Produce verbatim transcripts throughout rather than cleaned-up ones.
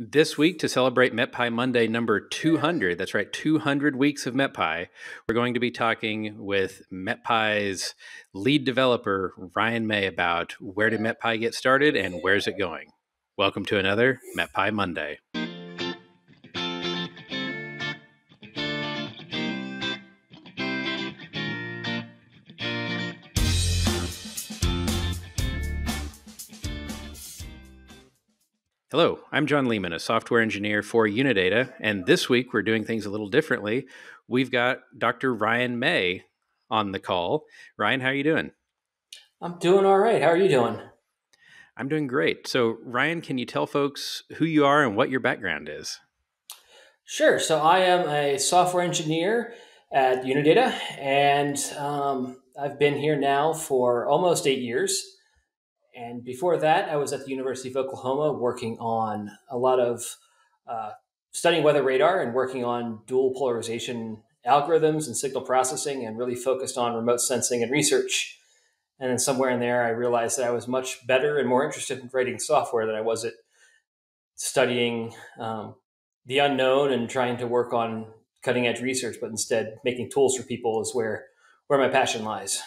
This week, to celebrate MetPy Monday number two hundred, that's right, two hundred weeks of MetPy, we're going to be talking with MetPy's lead developer, Ryan May, about where did MetPy get started and where's it going? Welcome to another MetPy Monday. Hello, I'm John Lehman, a software engineer for Unidata, and this week we're doing things a little differently. We've got Doctor Ryan May on the call. Ryan, how are you doing? I'm doing all right. How are you doing? I'm doing great. So, Ryan, can you tell folks who you are and what your background is? Sure. So I am a software engineer at Unidata, and um, I've been here now for almost eight years. And before that, I was at the University of Oklahoma working on a lot of uh, studying weather radar and working on dual polarization algorithms and signal processing, and really focused on remote sensing and research. And then somewhere in there, I realized that I was much better and more interested in writing software than I was at studying um, the unknown and trying to work on cutting edge research, but instead making tools for people is where, where my passion lies.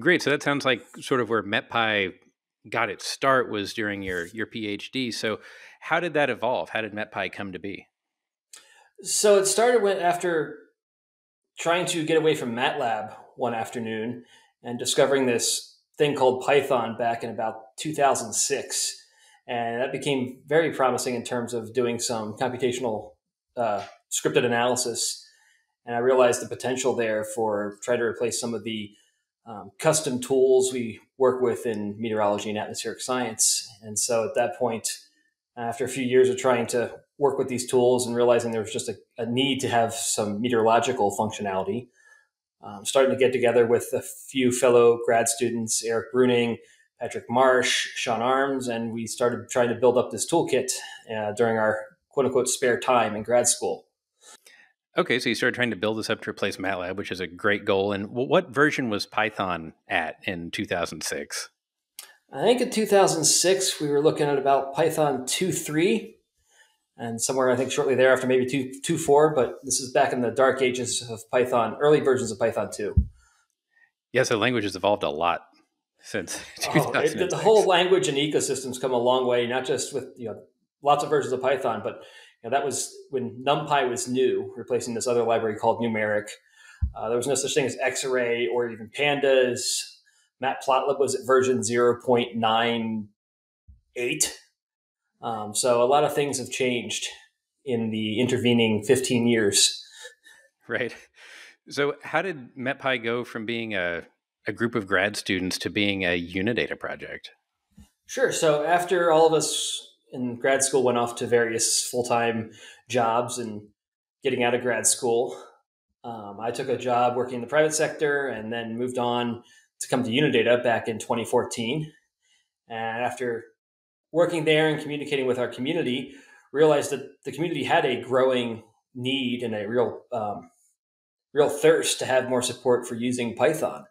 Great. So that sounds like sort of where MetPy got its start was during your, your PhD. So how did that evolve? How did MetPy come to be? So it started with, after trying to get away from MATLAB one afternoon and discovering this thing called Python back in about two thousand six. And that became very promising in terms of doing some computational uh, scripted analysis. And I realized the potential there for trying to replace some of the Um, custom tools we work with in meteorology and atmospheric science. And so at that point, after a few years of trying to work with these tools and realizing there was just a, a need to have some meteorological functionality, um, starting to get together with a few fellow grad students, Eric Bruning, Patrick Marsh, Sean Arms, and we started trying to build up this toolkit uh, during our quote unquote spare time in grad school. Okay, so you started trying to build this up to replace MATLAB, which is a great goal. And what version was Python at in two thousand six? I think in two thousand six, we were looking at about Python two point three, and somewhere I think shortly thereafter, maybe two point four, but this is back in the dark ages of Python, early versions of Python two. Yeah, so language has evolved a lot since two thousand six. Oh, it, the whole language and ecosystems come a long way, not just with you know lots of versions of Python, but now, that was when NumPy was new, replacing this other library called Numeric. Uh, there was no such thing as X-Array or even Pandas. Matplotlib was at version zero point nine eight. Um, so a lot of things have changed in the intervening fifteen years. Right. So how did MetPy go from being a, a group of grad students to being a Unidata project? Sure. So after all of us in grad school went off to various full-time jobs and getting out of grad school, Um, I took a job working in the private sector and then moved on to come to Unidata back in twenty fourteen. And after working there and communicating with our community, realized that the community had a growing need and a real, um, real thirst to have more support for using Python.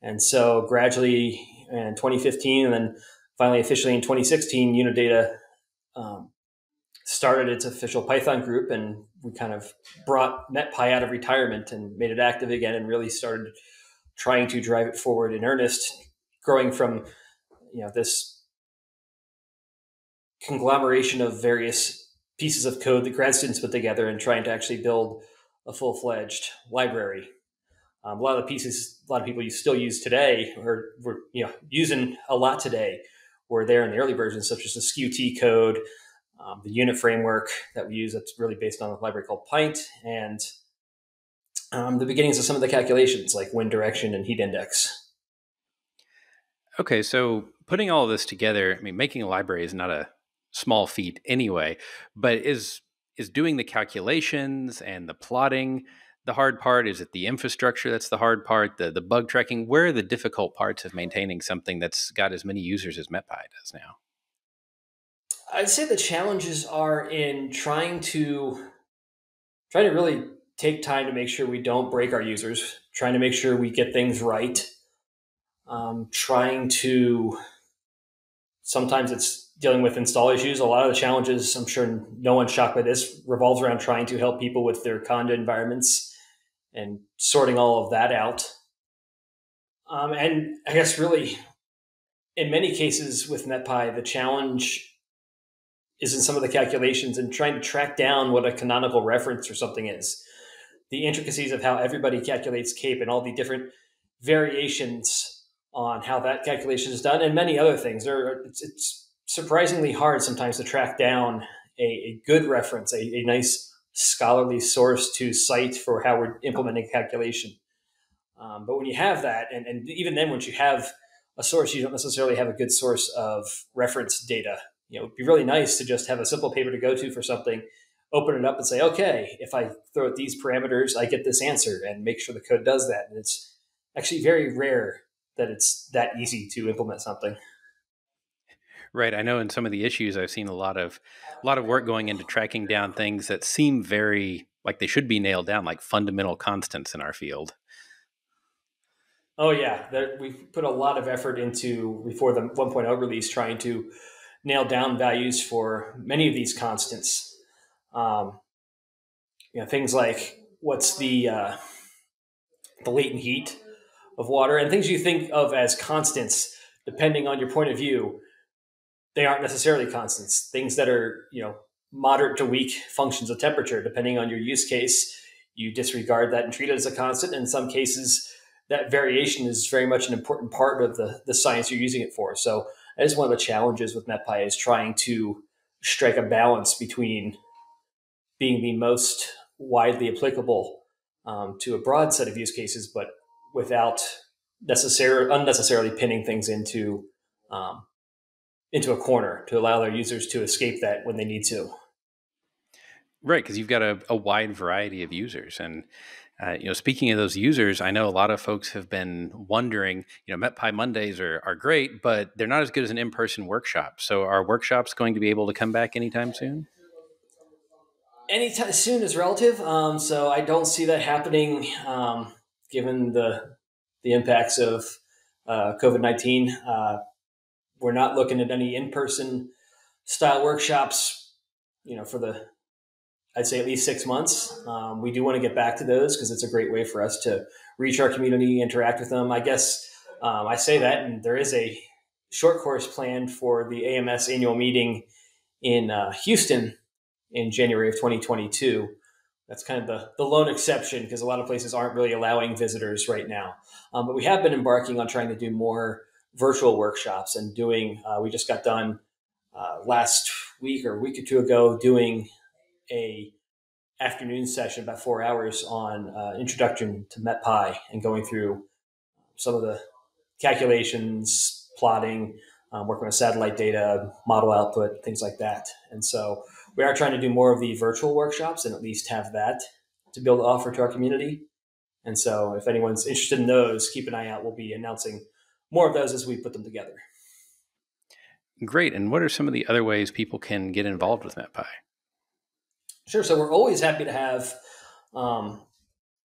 And so gradually in twenty fifteen, and then finally officially in twenty sixteen, Unidata Um, started its official Python group, and we kind of brought MetPy out of retirement and made it active again, and really started trying to drive it forward in earnest, growing from you know this conglomeration of various pieces of code that grad students put together and trying to actually build a full-fledged library. Um, a lot of the pieces, a lot of people you still use today, or were you know using a lot today, were there in the early versions, such as the S Q T code, um, the unit framework that we use that's really based on a library called Pint, and um, the beginnings of some of the calculations like wind direction and heat index. Okay, so putting all of this together, I mean, making a library is not a small feat anyway, but is is doing the calculations and the plotting the hard part? Is it the infrastructure that's the hard part, the, the bug tracking? Where are the difficult parts of maintaining something that's got as many users as MetPy does now? I'd say the challenges are in trying to, trying to really take time to make sure we don't break our users, trying to make sure we get things right, um, trying to, sometimes it's dealing with install issues. A lot of the challenges, I'm sure no one's shocked by this, revolves around trying to help people with their Conda environments and sorting all of that out. Um, and I guess really, in many cases with MetPy, the challenge is in some of the calculations and trying to track down what a canonical reference or something is. The intricacies of how everybody calculates CAPE and all the different variations on how that calculation is done and many other things. There are, it's, it's surprisingly hard sometimes to track down a, a good reference, a, a nice scholarly source to cite for how we're implementing calculation. Um, but when you have that, and, and even then, once you have a source, you don't necessarily have a good source of reference data. You know, it'd be really nice to just have a simple paper to go to for something, open it up and say, okay, if I throw at these parameters, I get this answer, and make sure the code does that. And it's actually very rare that it's that easy to implement something. Right. I know in some of the issues, I've seen a lot of, a lot of work going into tracking down things that seem very like they should be nailed down, like fundamental constants in our field. Oh yeah. We've put a lot of effort into, before the one point oh release, trying to nail down values for many of these constants. Um, you know, things like what's the, uh, the latent heat of water, and things you think of as constants, depending on your point of view, they aren't necessarily constants. Things that are, you know, moderate to weak functions of temperature, depending on your use case, you disregard that and treat it as a constant. And in some cases, that variation is very much an important part of the, the science you're using it for. So that is one of the challenges with MetPy, is trying to strike a balance between being the most widely applicable um, to a broad set of use cases, but without necessarily unnecessarily pinning things into um, into a corner to allow their users to escape that when they need to. Right, because you've got a, a wide variety of users. And Uh, you know, speaking of those users, I know a lot of folks have been wondering, you know, MetPy Mondays are, are great, but they're not as good as an in-person workshop. So are workshops going to be able to come back anytime soon? Anytime soon is relative. Um, so I don't see that happening, um, given the, the impacts of uh, COVID nineteen. Uh, we're not looking at any in-person style workshops, you know, for the I'd say at least six months. Um, we do want to get back to those because it's a great way for us to reach our community, interact with them. I guess um, I say that, and there is a short course planned for the A M S annual meeting in uh, Houston in January of twenty twenty-two. That's kind of the, the lone exception because a lot of places aren't really allowing visitors right now. Um, but we have been embarking on trying to do more virtual workshops and doing, uh, we just got done uh, last week or a week or two ago doing a afternoon session, about four hours, on uh, introduction to MetPy and going through some of the calculations, plotting, um, working with satellite data, model output, things like that. And so we are trying to do more of the virtual workshops and at least have that to be able to offer to our community. And so if anyone's interested in those, keep an eye out. We'll be announcing more of those as we put them together. Great. And what are some of the other ways people can get involved with MetPy? Sure. So we're always happy to have, um,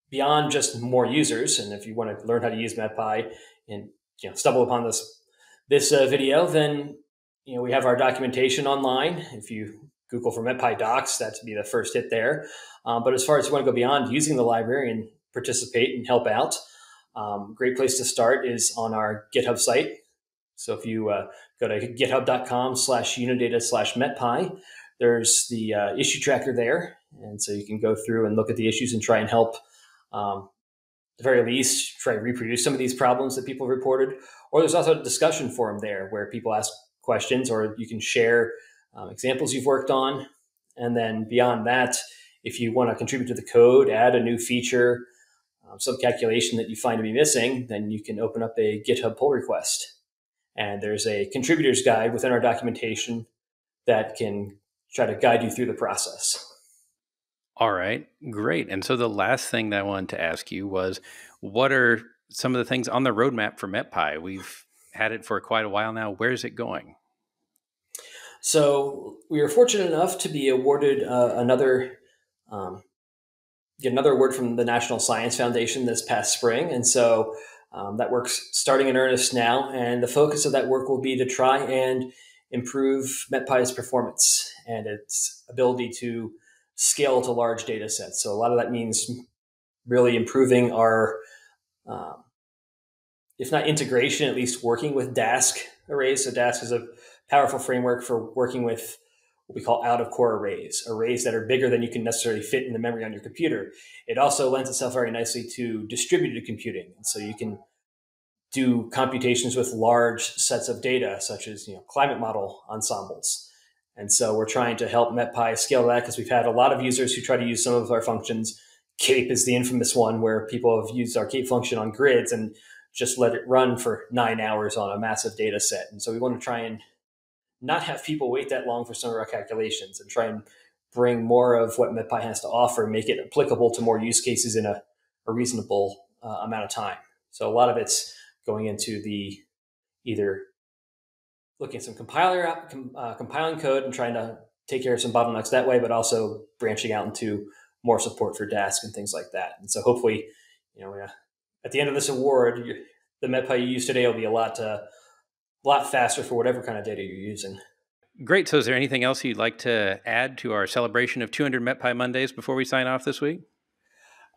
beyond just more users. And if you want to learn how to use MetPy and, you know, stumble upon this, this uh, video, then, you know, we have our documentation online. If you Google for MetPy docs, that'd be the first hit there. Um, but as far as you want to go beyond using the library and participate and help out, um, great place to start is on our GitHub site. So if you uh, go to github.com slash Unidata slash MetPy, there's the uh, issue tracker there. And so you can go through and look at the issues and try and help, um, at the very least, try to reproduce some of these problems that people reported. Or there's also a discussion forum there where people ask questions, or you can share um, examples you've worked on. And then beyond that, if you want to contribute to the code, add a new feature, um, some calculation that you find to be missing, then you can open up a GitHub pull request. And there's a contributor's guide within our documentation that can try to guide you through the process. All right, great. And so the last thing that I wanted to ask you was, what are some of the things on the roadmap for MetPy? We've had it for quite a while now. Where's it going? So we were fortunate enough to be awarded uh, another, um, another award from the National Science Foundation this past spring. And so um, that work's starting in earnest now. And the focus of that work will be to try and improve MetPy's performance and its ability to scale to large data sets. So a lot of that means really improving our, um, if not integration, at least working with Dask arrays. So Dask is a powerful framework for working with what we call out-of-core arrays, arrays that are bigger than you can necessarily fit in the memory on your computer. It also lends itself very nicely to distributed computing. So you can do computations with large sets of data, such as you know, climate model ensembles. And so we're trying to help MetPy scale that because we've had a lot of users who try to use some of our functions. CAPE is the infamous one where people have used our CAPE function on grids and just let it run for nine hours on a massive data set. And so we want to try and not have people wait that long for some of our calculations and try and bring more of what MetPy has to offer, make it applicable to more use cases in a, a reasonable uh, amount of time. So a lot of it's going into the either looking at some compiler uh, compiling code and trying to take care of some bottlenecks that way, but also branching out into more support for Dask and things like that. And so hopefully, you know, at the end of this award, the MetPy you use today will be a lot uh, a lot faster for whatever kind of data you're using. Great. So is there anything else you'd like to add to our celebration of two hundred MetPy Mondays before we sign off this week?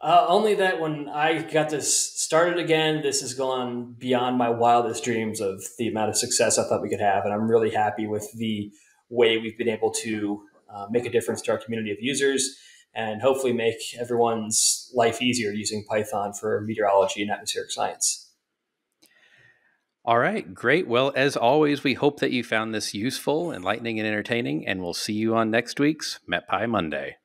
Uh, only that when I got this started again, this has gone beyond my wildest dreams of the amount of success I thought we could have. And I'm really happy with the way we've been able to uh, make a difference to our community of users and hopefully make everyone's life easier using Python for meteorology and atmospheric science. All right, great. Well, as always, we hope that you found this useful, enlightening, and entertaining, and we'll see you on next week's MetPy Monday.